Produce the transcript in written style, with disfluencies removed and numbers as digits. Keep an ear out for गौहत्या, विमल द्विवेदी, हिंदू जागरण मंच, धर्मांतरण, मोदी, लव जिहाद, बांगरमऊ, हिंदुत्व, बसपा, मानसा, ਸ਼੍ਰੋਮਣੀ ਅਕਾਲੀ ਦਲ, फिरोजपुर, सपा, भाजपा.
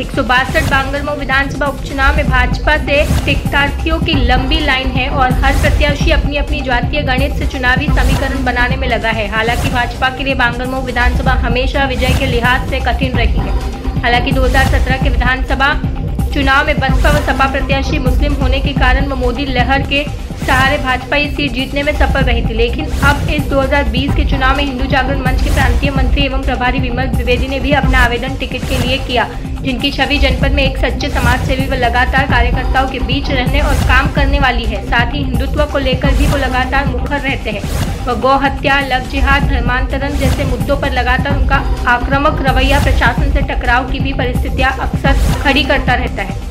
162 बांगरमऊ विधानसभा उपचुनाव में भाजपा से प्रत्याशियों की लंबी लाइन है और हर प्रत्याशी अपनी अपनी जातीय गणित से चुनावी समीकरण बनाने में लगा है। हालांकि भाजपा के लिए बांगरमऊ विधानसभा हमेशा विजय के लिहाज से कठिन रही है। हालांकि 2017 के विधानसभा चुनाव में बसपा व सपा प्रत्याशी मुस्लिम होने के कारण व मोदी लहर के सहारे भाजपा ये सीट जीतने में सफल रही थी, लेकिन अब इस 2020 के चुनाव में हिंदू जागरण मंच के प्रांतीय मंत्री एवं प्रभारी विमल द्विवेदी ने भी अपना आवेदन टिकट के लिए किया, जिनकी छवि जनपद में एक सच्चे समाज सेवी व लगातार कार्यकर्ताओं के बीच रहने और काम करने वाली है। साथ ही हिंदुत्व को लेकर भी वो लगातार मुखर रहते हैं। वह गौहत्या, लव जिहाद, धर्मांतरण जैसे मुद्दों पर लगातार उनका आक्रामक रवैया प्रशासन से टकराव की भी परिस्थितियां अक्सर खड़ी करता रहता है।